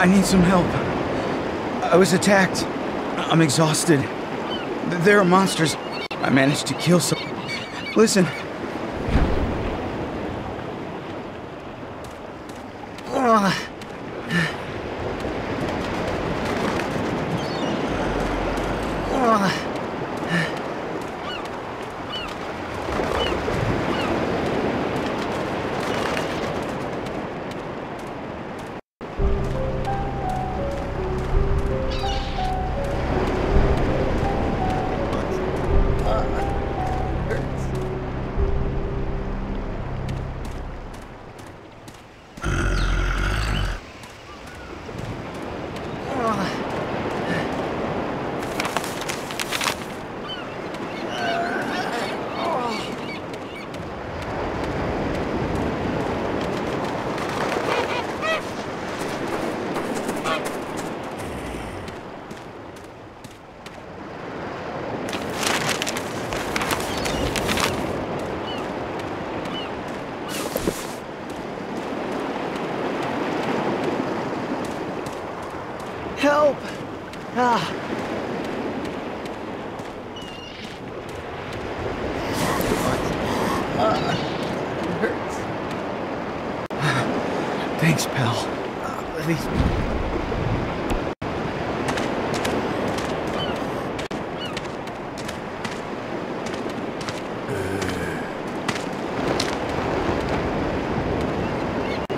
I need some help. I was attacked. I'm exhausted. There are monsters. I managed to kill some. Listen. Help! Ah. It hurts. Thanks, pal. At least.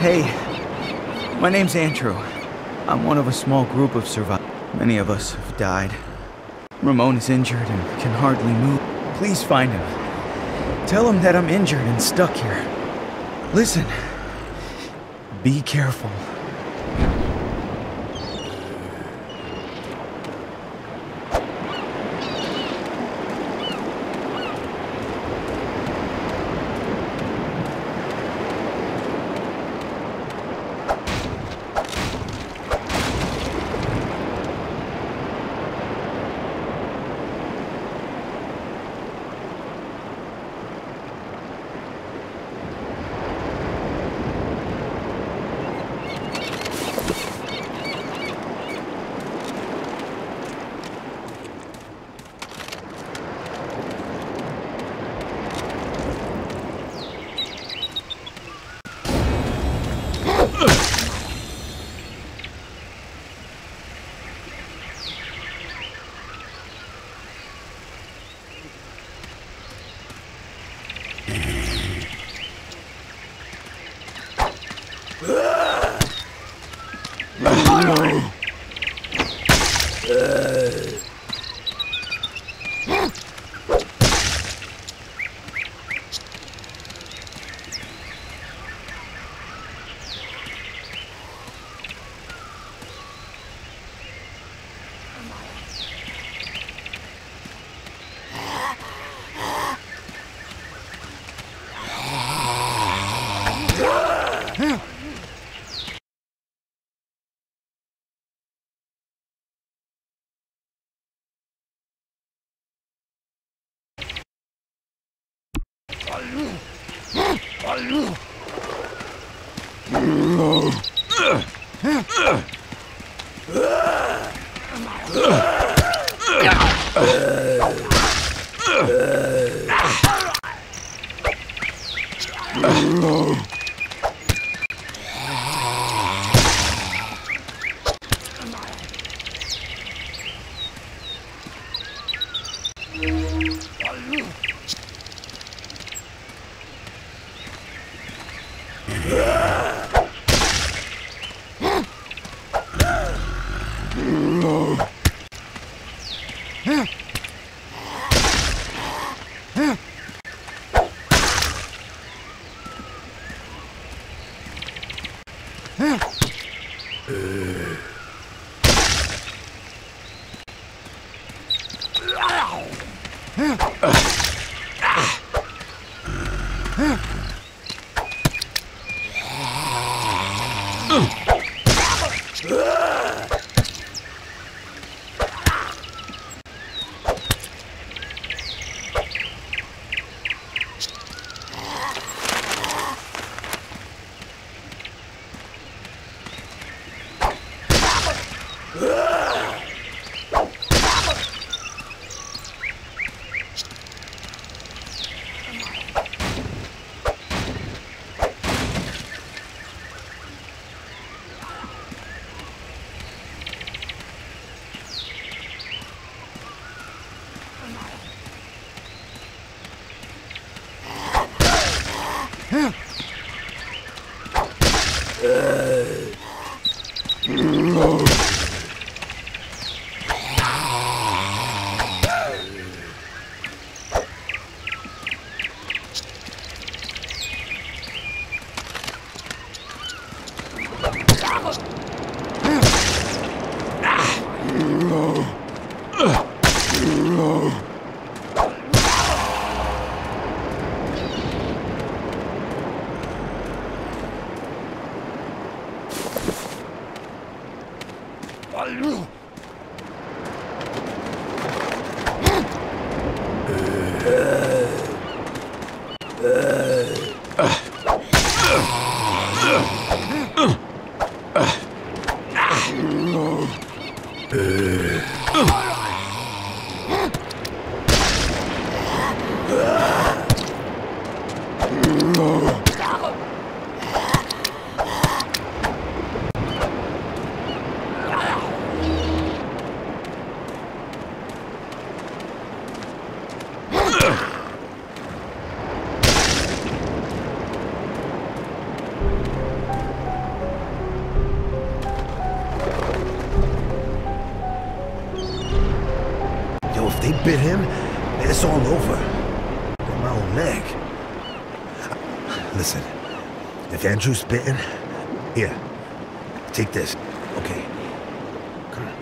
Hey, my name's Andrew. I'm one of a small group of survivors. Many of us have died. Ramon is injured and can hardly move. Please find him. Tell him that I'm injured and stuck here. Listen. Be careful. If they bit him, it's all over. On my own leg. Listen, if Andrew's bitten, here, take this, okay? Come on.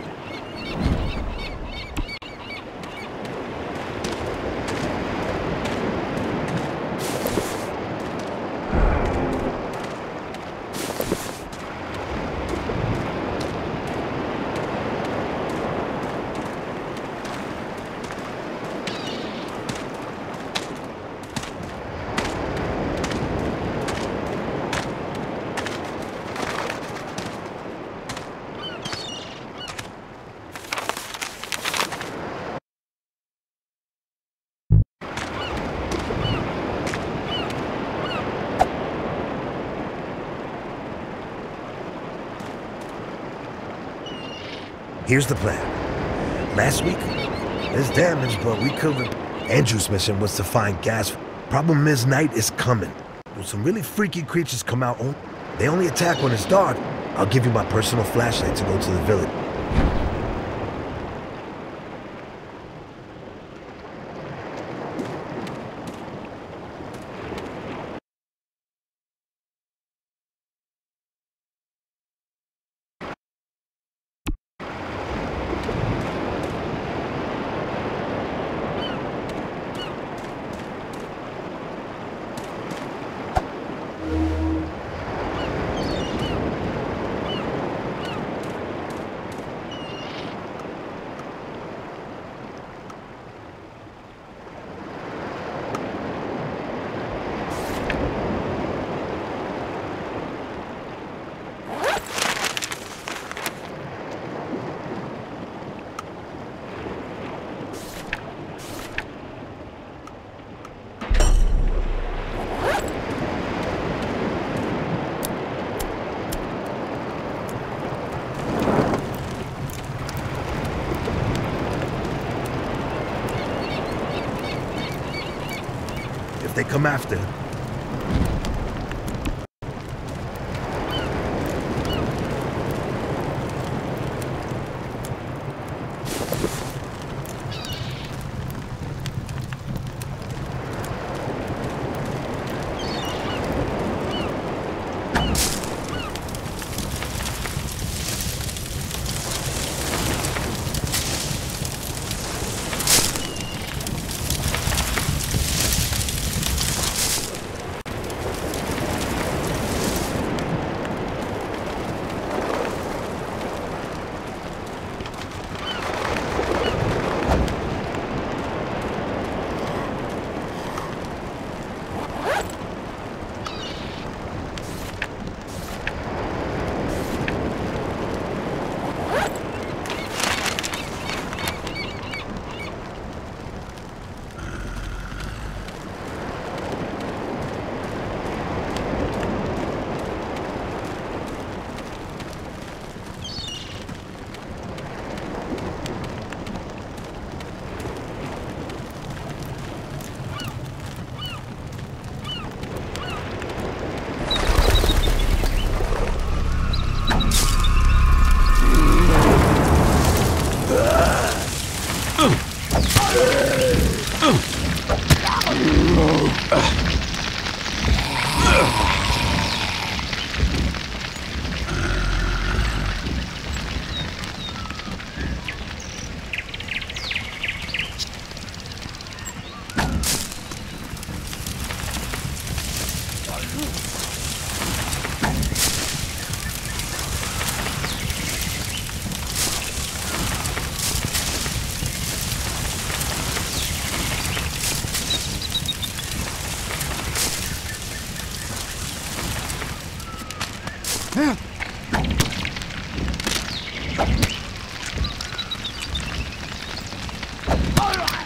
Here's the plan. Last week, there's damage, but we covered. Andrew's mission was to find gas. Problem is, night is coming. Some really freaky creatures come out. They only attack when it's dark. I'll give you my personal flashlight to go to the village. They come after him. All right.